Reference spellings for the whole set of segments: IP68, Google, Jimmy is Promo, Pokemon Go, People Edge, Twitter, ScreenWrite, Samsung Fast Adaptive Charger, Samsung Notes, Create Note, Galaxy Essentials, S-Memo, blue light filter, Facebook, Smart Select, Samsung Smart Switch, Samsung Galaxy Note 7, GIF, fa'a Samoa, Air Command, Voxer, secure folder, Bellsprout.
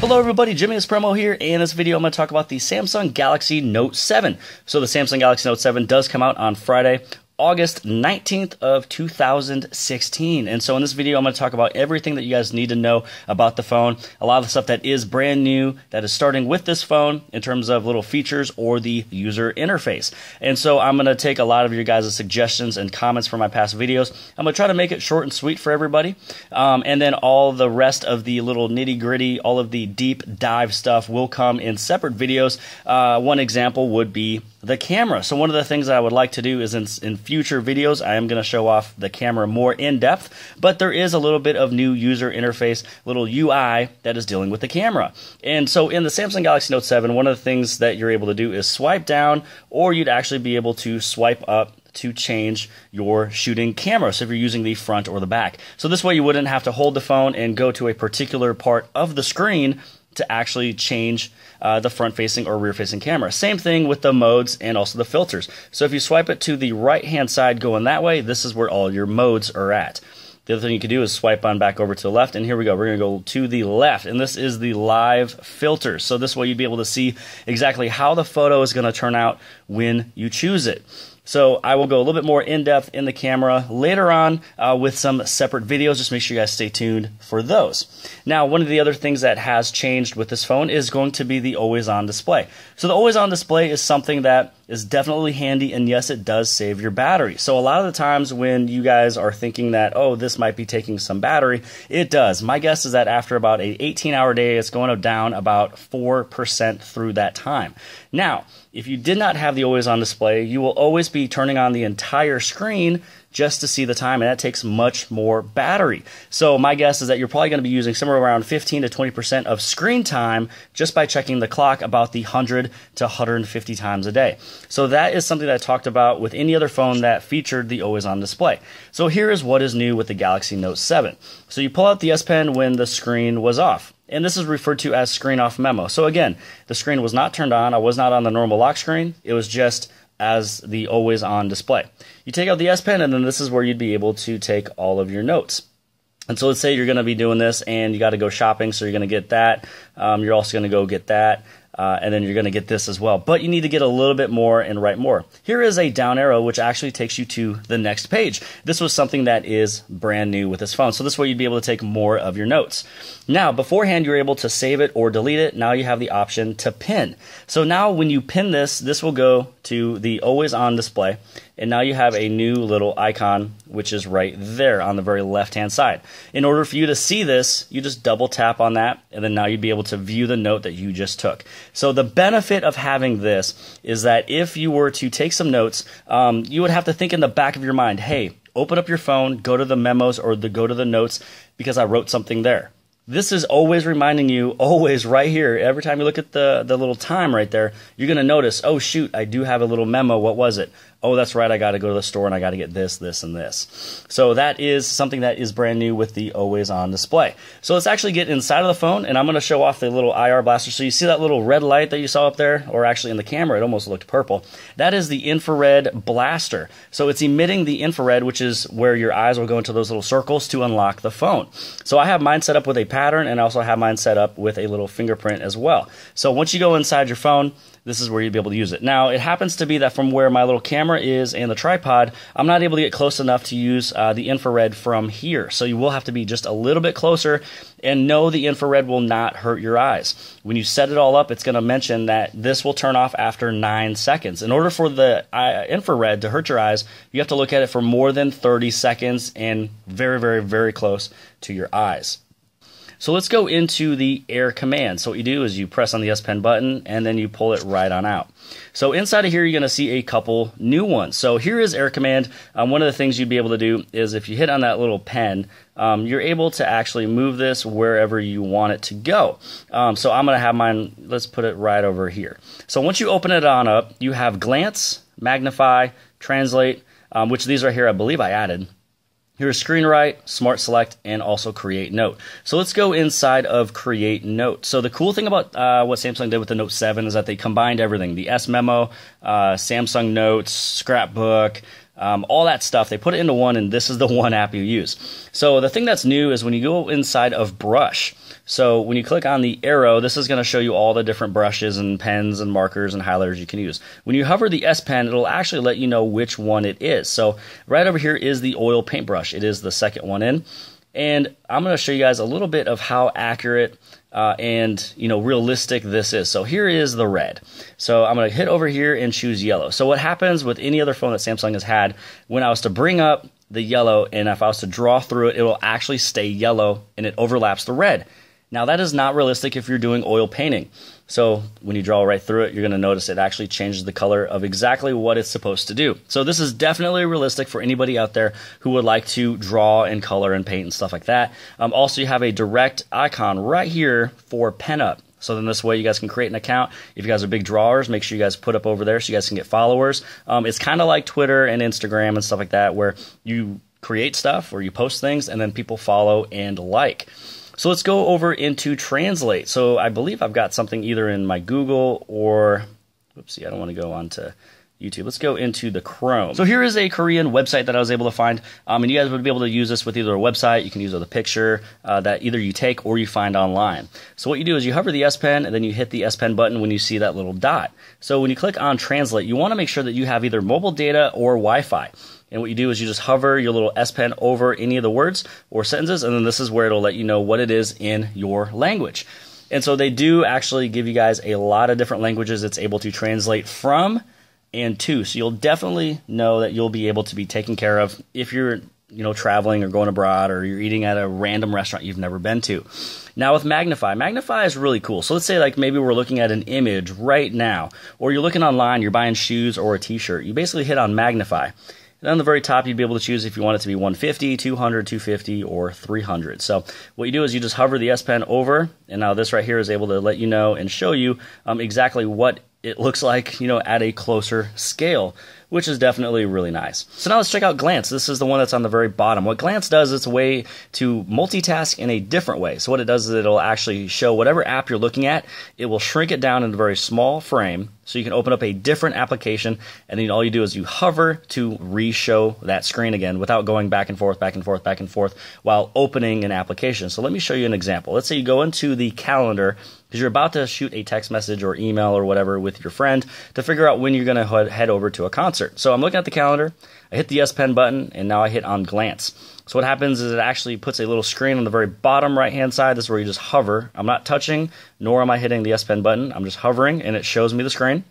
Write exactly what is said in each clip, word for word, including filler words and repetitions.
Hello everybody, Jimmy is Promo here, and in this video I'm going to talk about the Samsung Galaxy Note seven. So the Samsung Galaxy Note seven does come out on Friday, August nineteenth of two thousand sixteen. And so in this video, I'm going to talk about everything that you guys need to know about the phone. A lot of the stuff that is brand new that is starting with this phone in terms of little features or the user interface. And so I'm going to take a lot of your guys' suggestions and comments from my past videos. I'm going to try to make it short and sweet for everybody. Um, and then all the rest of the little nitty gritty, all of the deep dive stuff will come in separate videos. Uh, one example would be the camera. So one of the things that I would like to do is in, in future videos, I am going to show off the camera more in depth, but there is a little bit of new user interface, little U I that is dealing with the camera. And so in the Samsung Galaxy Note seven, one of the things that you're able to do is swipe down, or you'd actually be able to swipe up to change your shooting camera, so if you're using the front or the back. So this way you wouldn't have to hold the phone and go to a particular part of the screen to actually change uh, the front-facing or rear-facing camera. Same thing with the modes and also the filters. So if you swipe it to the right-hand side going that way, this is where all your modes are at. The other thing you can do is swipe on back over to the left, and here we go. We're going to go to the left, and this is the live filter. So this way you'd be able to see exactly how the photo is going to turn out when you choose it. So I will go a little bit more in-depth in the camera later on uh, with some separate videos. Just make sure you guys stay tuned for those. Now, one of the other things that has changed with this phone is going to be the always-on display. So the always-on display is something that is definitely handy, and yes, it does save your battery. So a lot of the times when you guys are thinking that, oh, this might be taking some battery, it does. My guess is that after about an eighteen hour day, it's going down about four percent through that time. Now, if you did not have the always-on display, you will always be turning on the entire screen just to see the time, and that takes much more battery. So my guess is that you're probably going to be using somewhere around fifteen to twenty percent of screen time just by checking the clock about the one hundred to one hundred fifty times a day. So that is something that I talked about with any other phone that featured the always-on display. So here is what is new with the Galaxy Note seven. So you pull out the S Pen when the screen was off. And this is referred to as screen off memo. So again, the screen was not turned on. I was not on the normal lock screen. It was just as the always on display. You take out the S Pen, and then this is where you'd be able to take all of your notes. And so let's say you're going to be doing this and you got to go shopping. So you're going to get that. Um, you're also going to go get that. Uh, and then you're going to get this as well. But you need to get a little bit more and write more. Here is a down arrow, which actually takes you to the next page. This was something that is brand new with this phone. So this way you'd be able to take more of your notes. Now, beforehand, you're able to save it or delete it. Now you have the option to pin. So now when you pin this, this will go to the always on display. And now you have a new little icon, which is right there on the very left-hand side. In order for you to see this, you just double tap on that. And then now you'd be able to view the note that you just took. So the benefit of having this is that if you were to take some notes, um, you would have to think in the back of your mind, hey, open up your phone, go to the memos or the, go to the notes because I wrote something there. This is always reminding you, always right here, every time you look at the, the little time right there, you're going to notice, oh, shoot, I do have a little memo. What was it? Oh, that's right. I got to go to the store and I got to get this, this, and this. So that is something that is brand new with the always on display. So let's actually get inside of the phone, and I'm going to show off the little I R blaster. So you see that little red light that you saw up there, or actually in the camera, it almost looked purple. That is the infrared blaster. So it's emitting the infrared, which is where your eyes will go into those little circles to unlock the phone. So I have mine set up with a pattern, and I also have mine set up with a little fingerprint as well. So once you go inside your phone, this is where you'd be able to use it. Now, it happens to be that from where my little camera is and the tripod, I'm not able to get close enough to use uh, the infrared from here. So you will have to be just a little bit closer, and no, the infrared will not hurt your eyes. When you set it all up, it's going to mention that this will turn off after nine seconds. In order for the uh, infrared to hurt your eyes, you have to look at it for more than thirty seconds and very, very, very close to your eyes. So let's go into the Air Command. So what you do is you press on the S Pen button, and then you pull it right on out. So inside of here, you're going to see a couple new ones. So here is Air Command. Um, one of the things you'd be able to do is if you hit on that little pen, um, you're able to actually move this wherever you want it to go. Um, so I'm going to have mine, let's put it right over here. So once you open it on up, you have Glance, Magnify, Translate, um, which these are here I believe I added. Here's ScreenWrite, Smart Select, and also Create Note. So let's go inside of Create Note. So the cool thing about uh, what Samsung did with the Note seven is that they combined everything. The S-Memo, uh, Samsung Notes, Scrapbook, um, all that stuff. They put it into one, and this is the one app you use. So the thing that's new is when you go inside of brush. So when you click on the arrow, this is going to show you all the different brushes and pens and markers and highlighters you can use. When you hover the S Pen, it'll actually let you know which one it is. So right over here is the oil paintbrush. It is the second one in. And I'm going to show you guys a little bit of how accurate uh, and you know realistic this is. So here is the red. So I'm going to hit over here and choose yellow. So what happens with any other phone that Samsung has had, when I was to bring up the yellow and if I was to draw through it, it will actually stay yellow and it overlaps the red. Now that is not realistic if you're doing oil painting. So when you draw right through it, you're going to notice it actually changes the color of exactly what it's supposed to do. So this is definitely realistic for anybody out there who would like to draw and color and paint and stuff like that. Um, also, you have a direct icon right here for Pen Up. So then this way you guys can create an account. If you guys are big drawers, make sure you guys put up over there so you guys can get followers. Um, it's kind of like Twitter and Instagram and stuff like that where you create stuff or you post things and then people follow and like. So let's go over into Translate. So I believe I've got something either in my Google or, oopsie, I don't want to go on to YouTube. Let's go into the Chrome. So here is a Korean website that I was able to find. Um, and you guys would be able to use this with either a website. You can use with a picture uh, that either you take or you find online. So what you do is you hover the S Pen and then you hit the S Pen button when you see that little dot. So when you click on Translate, you want to make sure that you have either mobile data or Wi-Fi. And what you do is you just hover your little S Pen over any of the words or sentences, and then this is where it'll let you know what it is in your language. And so they do actually give you guys a lot of different languages it's able to translate from and to. So you'll definitely know that you'll be able to be taken care of if you're you know, traveling or going abroad or you're eating at a random restaurant you've never been to. Now with Magnify, Magnify is really cool. So let's say like maybe we're looking at an image right now, or you're looking online, you're buying shoes or a t-shirt. You basically hit on Magnify. And on the very top, you'd be able to choose if you want it to be one fifty, two hundred, two fifty, or three hundred. So what you do is you just hover the S Pen over, and now this right here is able to let you know and show you um, exactly what it looks like, you know, at a closer scale, which is definitely really nice. So now let's check out Glance. This is the one that's on the very bottom. What Glance does, it's a way to multitask in a different way. So what it does is it'll actually show whatever app you're looking at. It will shrink it down in a very small frame so you can open up a different application, and then all you do is you hover to re-show that screen again without going back and forth, back and forth, back and forth while opening an application. So let me show you an example. Let's say you go into the calendar because you're about to shoot a text message or email or whatever with your friend to figure out when you're going to head over to a concert. So I'm looking at the calendar, I hit the S Pen button, and now I hit on Glance. So what happens is it actually puts a little screen on the very bottom right-hand side. This is where you just hover. I'm not touching, nor am I hitting the S Pen button. I'm just hovering, and it shows me the screen. I'm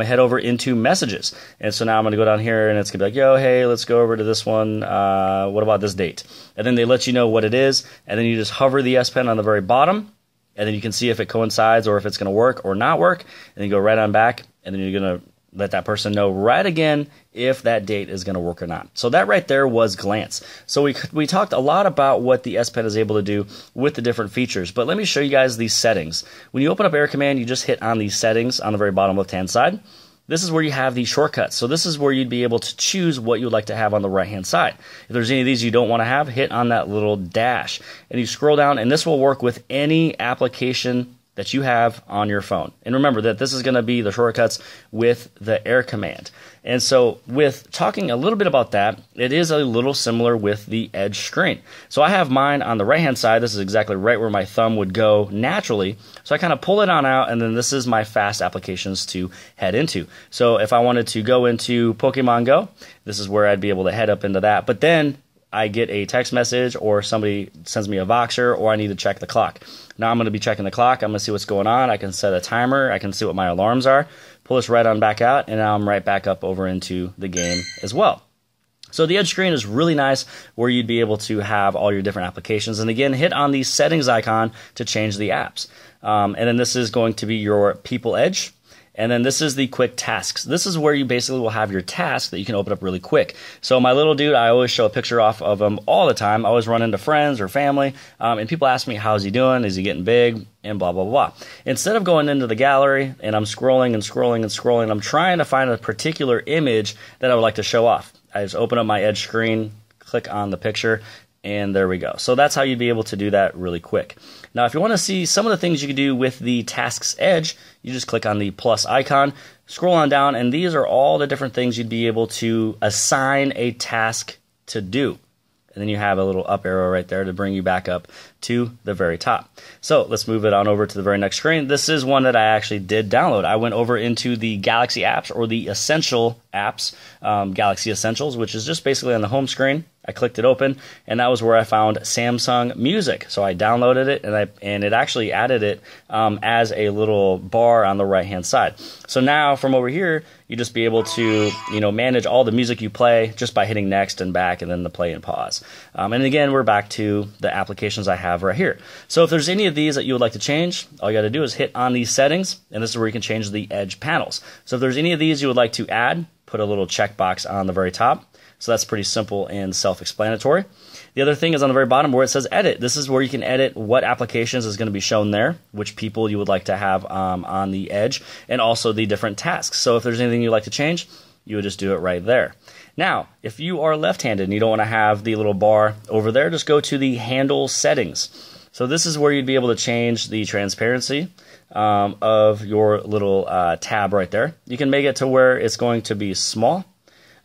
going to head over into Messages. And so now I'm going to go down here, and it's going to be like, yo, hey, let's go over to this one. Uh, what about this date? And then they let you know what it is, and then you just hover the S Pen on the very bottom, and then you can see if it coincides or if it's going to work or not work, and then go right on back, and then you're going to let that person know right again if that date is going to work or not. So that right there was Glance. So we, we talked a lot about what the S Pen is able to do with the different features, but let me show you guys these settings. When you open up Air Command, you just hit on these settings on the very bottom left-hand side. This is where you have the shortcuts. So this is where you'd be able to choose what you'd like to have on the right-hand side. If there's any of these you don't want to have, hit on that little dash. And you scroll down, and this will work with any application that you have on your phone. And remember that this is going to be the shortcuts with the Air Command. And so with talking a little bit about that, it is a little similar with the Edge screen. So I have mine on the right-hand side. This is exactly right where my thumb would go naturally. So I kind of pull it on out, and then this is my fast applications to head into. So if I wanted to go into Pokemon Go, this is where I'd be able to head up into that. But then I get a text message or somebody sends me a Voxer, or I need to check the clock. Now I'm going to be checking the clock. I'm going to see what's going on. I can set a timer. I can see what my alarms are. Pull this right on back out, and now I'm right back up over into the game as well. So the Edge screen is really nice where you'd be able to have all your different applications. And again, hit on the settings icon to change the apps. Um, and then this is going to be your People Edge. And then this is the quick tasks. This is where you basically will have your tasks that you can open up really quick. So my little dude, I always show a picture off of him all the time. I always run into friends or family, um, and people ask me, how's he doing? Is he getting big? And blah, blah, blah. Instead of going into the gallery and I'm scrolling and scrolling and scrolling, I'm trying to find a particular image that I would like to show off. I just open up my Edge screen, click on the picture, And there we go. So that's how you'd be able to do that really quick. Now, if you want to see some of the things you can do with the Tasks Edge, you just click on the plus icon, scroll on down, and these are all the different things you'd be able to assign a task to do. And then you have a little up arrow right there to bring you back up to the very top. So let's move it on over to the very next screen. This is one that I actually did download. I went over into the Galaxy apps or the Essential apps, um, Galaxy Essentials, which is just basically on the home screen. I clicked it open, and that was where I found Samsung Music. So I downloaded it, and I and it actually added it um, as a little bar on the right-hand side. So now from over here, you just be able to, you know, manage all the music you play just by hitting next and back and then the play and pause. Um, and again, we're back to the applications I have right here. So if there's any of these that you would like to change, all you got to do is hit on these settings, and this is where you can change the edge panels. So if there's any of these you would like to add, put a little checkbox on the very top. So that's pretty simple and self-explanatory. The other thing is on the very bottom where it says edit. This is where you can edit what applications is going to be shown there, which people you would like to have um, on the edge, and also the different tasks. So if there's anything you'd like to change, you would just do it right there. Now, if you are left-handed and you don't want to have the little bar over there, just go to the handle settings. So this is where you'd be able to change the transparency um, of your little uh, tab right there. You can make it to where it's going to be small.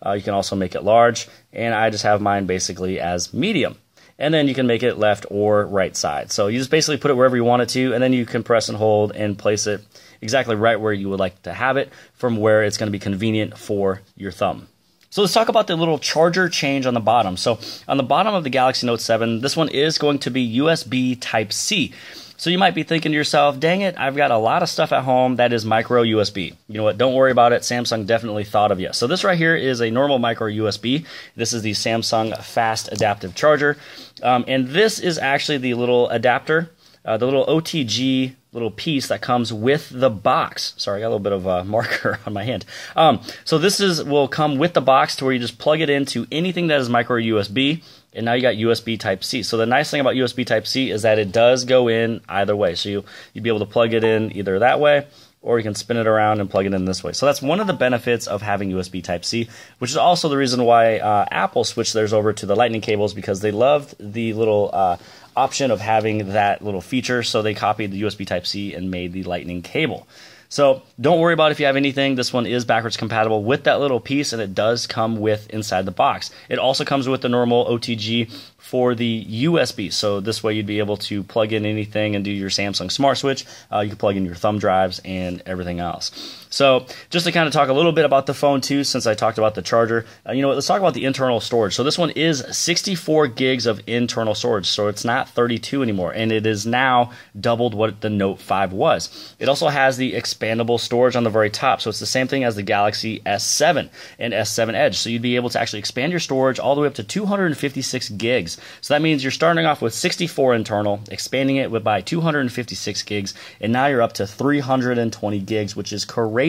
Uh, you can also make it large, and I just have mine basically as medium. And then you can make it left or right side. So you just basically put it wherever you want it to, and then you can press and hold and place it exactly right where you would like to have it from where it's going to be convenient for your thumb. So let's talk about the little charger change on the bottom. So on the bottom of the Galaxy Note seven, this one is going to be U S B Type C. So you might be thinking to yourself, dang it, I've got a lot of stuff at home that is micro U S B. You know what? Don't worry about it. Samsung definitely thought of you. So this right here is a normal micro U S B. This is the Samsung Fast Adaptive Charger. Um, and this is actually the little adapter, uh, the little O T G little piece that comes with the box. Sorry, I got a little bit of a marker on my hand. Um, so this is will come with the box to where you just plug it into anything that is micro U S B. And now you got U S B Type-C. So the nice thing about U S B Type-C is that it does go in either way. So you, you'd be able to plug it in either that way, or you can spin it around and plug it in this way. So that's one of the benefits of having U S B Type-C, which is also the reason why uh, Apple switched theirs over to the Lightning cables, because they loved the little uh, option of having that little feature. So they copied the U S B Type-C and made the Lightning cable. So don't worry about if you have anything. This one is backwards compatible with that little piece, and it does come with inside the box. It also comes with the normal O T G for the U S B. So this way you'd be able to plug in anything and do your Samsung Smart Switch. Uh, you can plug in your thumb drives and everything else. So just to kind of talk a little bit about the phone too, since I talked about the charger, uh, you know what, let's talk about the internal storage. So this one is sixty-four gigs of internal storage. So it's not thirty-two anymore, and it is now doubled what the Note five was. It also has the expandable storage on the very top. So it's the same thing as the Galaxy S seven and S seven Edge. So you'd be able to actually expand your storage all the way up to two hundred fifty-six gigs. So that means you're starting off with sixty-four internal, expanding it with by two hundred fifty-six gigs, and now you're up to three hundred twenty gigs, which is crazy.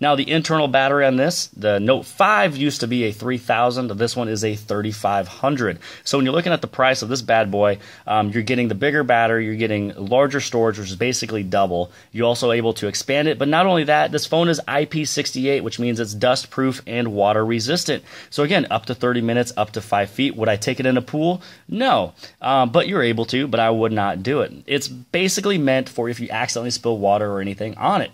Now the internal battery on this, the Note five used to be a three thousand, this one is a thirty-five hundred. So when you're looking at the price of this bad boy, um, you're getting the bigger battery, you're getting larger storage, which is basically double. You're also able to expand it, but not only that, this phone is I P sixty-eight, which means it's dust proof and water resistant. So again, up to thirty minutes, up to five feet. Would I take it in a pool? No, um, but you're able to, but I would not do it. It's basically meant for if you accidentally spill water or anything on it.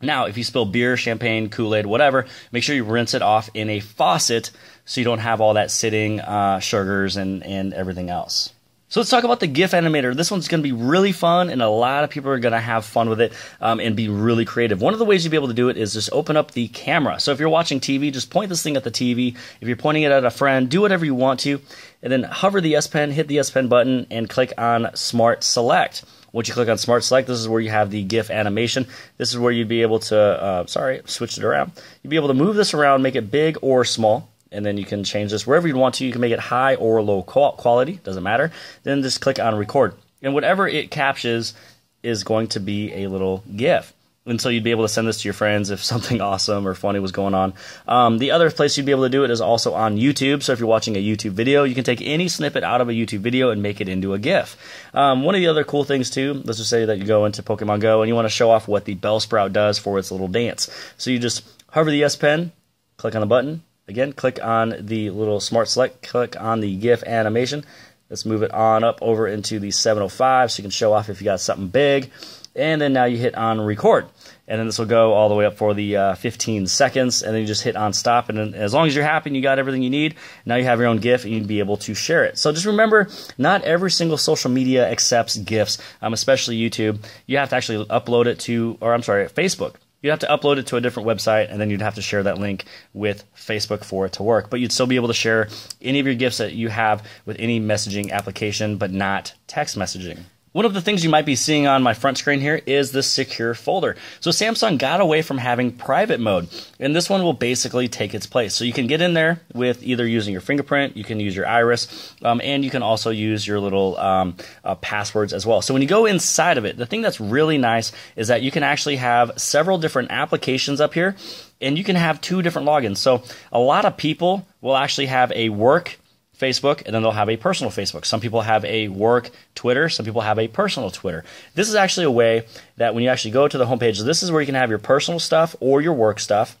Now, if you spill beer, champagne, Kool-Aid, whatever, make sure you rinse it off in a faucet so you don't have all that sitting uh, sugars and, and everything else. So let's talk about the GIF animator. This one's going to be really fun, and a lot of people are going to have fun with it um, and be really creative. One of the ways you'll be able to do it is just open up the camera. So if you're watching T V, just point this thing at the T V. If you're pointing it at a friend, do whatever you want to, and then hover the S Pen, hit the S Pen button, and click on Smart Select. Once you click on Smart Select, this is where you have the GIF animation. This is where you'd be able to, uh, sorry, switched it around. You'd be able to move this around, make it big or small, and then you can change this wherever you want to. You can make it high or low quality, doesn't matter. Then just click on Record. And whatever it captures is going to be a little GIF. And so you'd be able to send this to your friends if something awesome or funny was going on. Um, the other place you'd be able to do it is also on YouTube. So if you're watching a YouTube video, you can take any snippet out of a YouTube video and make it into a GIF. Um, one of the other cool things too, let's just say that you go into Pokemon Go and you want to show off what the Bellsprout does for its little dance. So you just hover the S Pen, click on the button. Again, click on the little Smart Select, click on the GIF animation, Let's move it on up over into the seven oh five so you can show off if you got something big. And then now you hit on record. And then this will go all the way up for the uh, fifteen seconds. And then you just hit on stop. And then as long as you're happy and you got everything you need, now you have your own GIF and you'd be able to share it. So just remember, not every single social media accepts GIFs, um, especially YouTube. You have to actually upload it to, or I'm sorry, Facebook. You'd have to upload it to a different website, and then you'd have to share that link with Facebook for it to work. But you'd still be able to share any of your GIFs that you have with any messaging application, but not text messaging. One of the things you might be seeing on my front screen here is the secure folder. So Samsung got away from having private mode, and this one will basically take its place. So you can get in there with either using your fingerprint, you can use your iris, um, and you can also use your little um, uh, passwords as well. So when you go inside of it, the thing that's really nice is that you can actually have several different applications up here, and you can have two different logins. So a lot of people will actually have a work Facebook, and then they'll have a personal Facebook. Some people have a work Twitter. Some people have a personal Twitter. This is actually a way that when you actually go to the homepage, this is where you can have your personal stuff or your work stuff.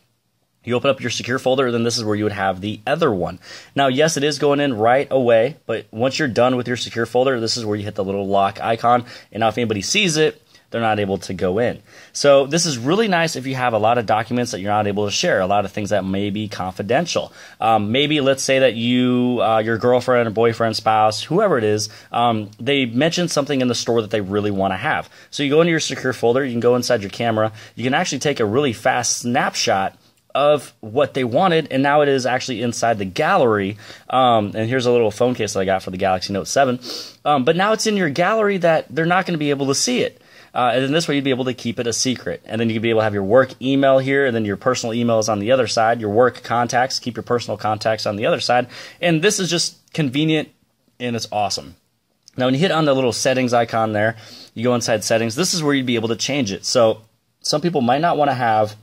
You open up your secure folder, and then this is where you would have the other one. Now, yes, it is going in right away, but once you're done with your secure folder, this is where you hit the little lock icon, and now if anybody sees it, they're not able to go in. So this is really nice if you have a lot of documents that you're not able to share, a lot of things that may be confidential. Um, maybe let's say that you, uh, your girlfriend, boyfriend, spouse, whoever it is, um, they mentioned something in the store that they really want to have. So you go into your secure folder, you can go inside your camera, you can actually take a really fast snapshot of what they wanted, and now it is actually inside the gallery. Um, and here's a little phone case that I got for the Galaxy Note seven. Um, but now it's in your gallery that they're not going to be able to see it. Uh, and then this way you'd be able to keep it a secret. And then you'd be able to have your work email here, and then your personal email is on the other side. Your work contacts, keep your personal contacts on the other side. And this is just convenient, and it's awesome. Now when you hit on the little settings icon there, you go inside settings, this is where you'd be able to change it. So some people might not want to have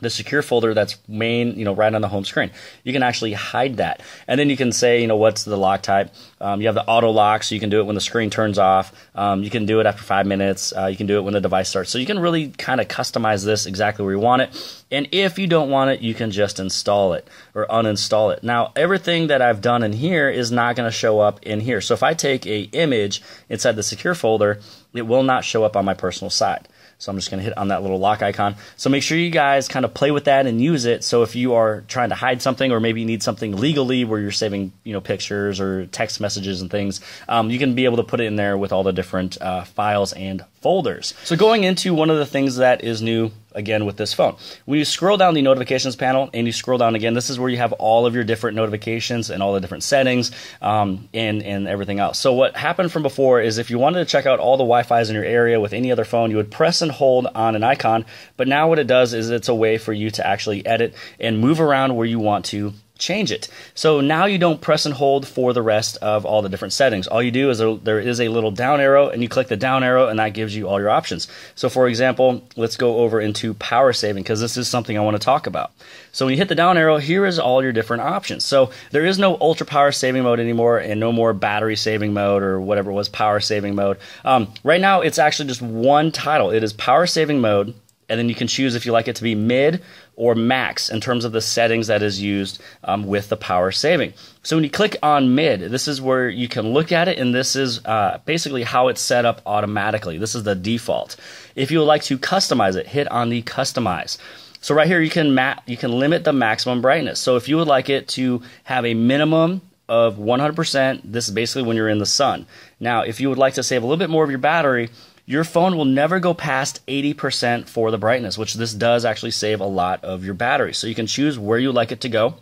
the secure folder that's main, you know, right on the home screen. You can actually hide that. And then you can say, you know, what's the lock type? Um, you have the auto lock, so you can do it when the screen turns off. Um, you can do it after five minutes. Uh, you can do it when the device starts. So you can really kind of customize this exactly where you want it. And if you don't want it, you can just install it or uninstall it. Now, everything that I've done in here is not going to show up in here. So if I take an image inside the secure folder, it will not show up on my personal side. So I'm just going to hit on that little lock icon. So make sure you guys kind of play with that and use it. So if you are trying to hide something, or maybe you need something legally where you're saving, you know, pictures or text messages and things, um, you can be able to put it in there with all the different uh, files and folders. So going into one of the things that is new again with this phone, when you scroll down the notifications panel and you scroll down again, this is where you have all of your different notifications and all the different settings um, and, and everything else. So what happened from before is if you wanted to check out all the Wi-Fi's in your area with any other phone, you would press and hold on an icon. But now what it does is it's a way for you to actually edit and move around where you want to change it. So now you don't press and hold for the rest of all the different settings. All you do is there, there is a little down arrow, and you click the down arrow, and that gives you all your options. So for example, let's go over into power saving, because this is something I want to talk about. So when you hit the down arrow, here is all your different options. So there is no ultra power saving mode anymore, and no more battery saving mode or whatever it was, power saving mode. Um, right now it's actually just one title. It is power saving mode, and then you can choose if you like it to be mid or max in terms of the settings that is used um, with the power saving. So when you click on mid, this is where you can look at it, and this is uh, basically how it's set up automatically. This is the default. If you would like to customize it, hit on the customize. So right here you can ma you can limit the maximum brightness. So if you would like it to have a minimum of one hundred percent, this is basically when you're in the sun. Now if you would like to save a little bit more of your battery, your phone will never go past eighty percent for the brightness, which this does actually save a lot of your battery. So you can choose where you like it to go.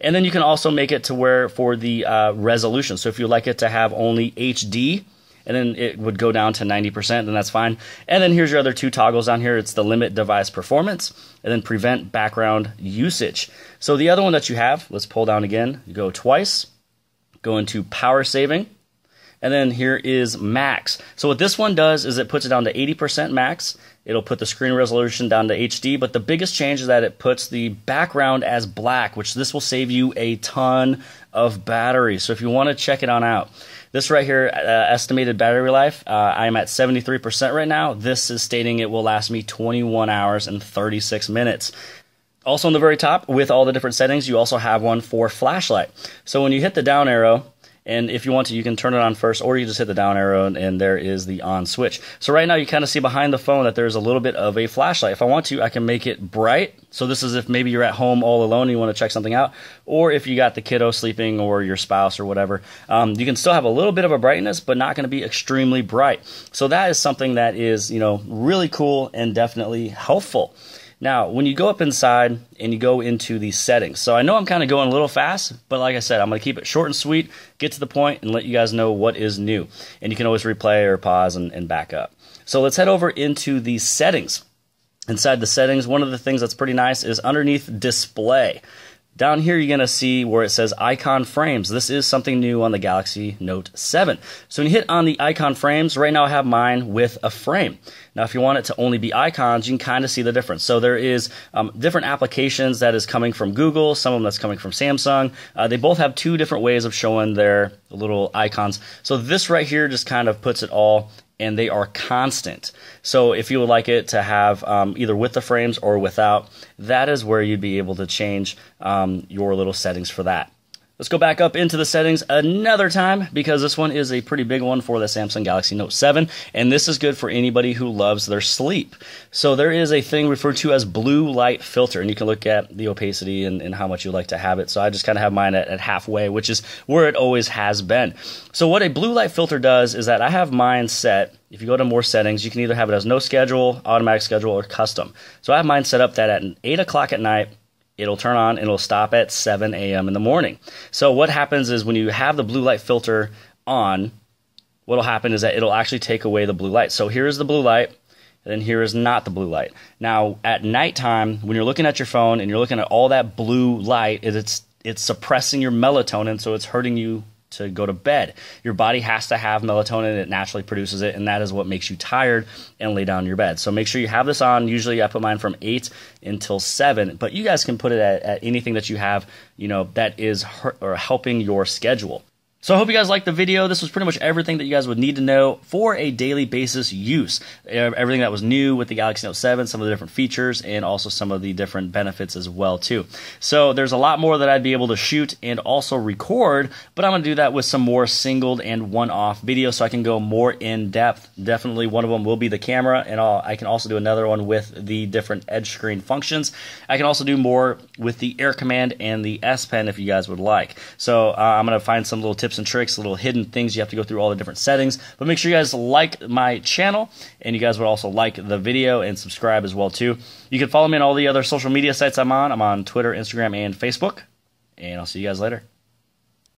And then you can also make it to where for the uh, resolution. So if you like it to have only H D, and then it would go down to ninety percent, then that's fine. And then here's your other two toggles on here. It's the limit device performance, and then prevent background usage. So the other one that you have, let's pull down again, you go twice, go into power saving. And then here is max. So what this one does is it puts it down to eighty percent max. It'll put the screen resolution down to H D, but the biggest change is that it puts the background as black, which this will save you a ton of battery. So if you want to check it on out, this right here, uh, estimated battery life, uh, I'm at seventy-three percent right now. This is stating it will last me twenty-one hours and thirty-six minutes. Also on the very top with all the different settings, you also have one for flashlight. So when you hit the down arrow, And if you want to, you can turn it on first, or you just hit the down arrow, and, and there is the on switch. So right now you kind of see behind the phone that there's a little bit of a flashlight. If I want to, I can make it bright. So this is if maybe you're at home all alone and you want to check something out, or if you got the kiddo sleeping or your spouse or whatever. Um, you can still have a little bit of a brightness, but not going to be extremely bright. So that is something that is, you know, really cool and definitely helpful. Now, when you go up inside and you go into the settings, so I know I'm kind of going a little fast, but like I said, I'm going to keep it short and sweet, get to the point, and let you guys know what is new. And you can always replay or pause and, and back up. So let's head over into the settings. Inside the settings, one of the things that's pretty nice is underneath display. Down here, you're going to see where it says icon frames. This is something new on the Galaxy Note seven. So when you hit on the icon frames, right now I have mine with a frame. Now, if you want it to only be icons, you can kind of see the difference. So there is um, different applications that is coming from Google, some of them that's coming from Samsung. Uh, they both have two different ways of showing their little icons. So this right here just kind of puts it all, and they are constant. So if you would like it to have um, either with the frames or without, that is where you'd be able to change um, your little settings for that. Let's go back up into the settings another time, because this one is a pretty big one for the Samsung Galaxy Note seven, and this is good for anybody who loves their sleep. So there is a thing referred to as blue light filter, and you can look at the opacity and, and how much you like to have it. So I just kind of have mine at, at halfway, which is where it always has been. So what a blue light filter does is that I have mine set. If you go to more settings, you can either have it as no schedule, automatic schedule, or custom. So I have mine set up that at eight o'clock at night, it'll turn on and it'll stop at seven A M in the morning. So what happens is when you have the blue light filter on, what'll happen is that it'll actually take away the blue light. So here's the blue light, and then here is not the blue light. Now at nighttime, when you're looking at your phone and you're looking at all that blue light, it's it's suppressing your melatonin, so it's hurting you to go to bed. Your body has to have melatonin. It naturally produces it, and that is what makes you tired and lay down in your bed. So make sure you have this on. Usually I put mine from eight until seven, but you guys can put it at, at anything that you have, you know, that is hurt or helping your schedule. So I hope you guys liked the video. This was pretty much everything that you guys would need to know for a daily basis use. Everything that was new with the Galaxy Note seven, some of the different features, and also some of the different benefits as well too. So there's a lot more that I'd be able to shoot and also record, but I'm going to do that with some more singled and one-off videos so I can go more in-depth. Definitely one of them will be the camera, and I'll, I can also do another one with the different edge screen functions. I can also do more with the Air Command and the S Pen if you guys would like. So uh, I'm going to find some little tips and tricks, little hidden things. You have to go through all the different settings, but make sure you guys like my channel, and you guys would also like the video and subscribe as well too. You can follow me on all the other social media sites I'm on. I'm on Twitter, Instagram, and Facebook, and I'll see you guys later.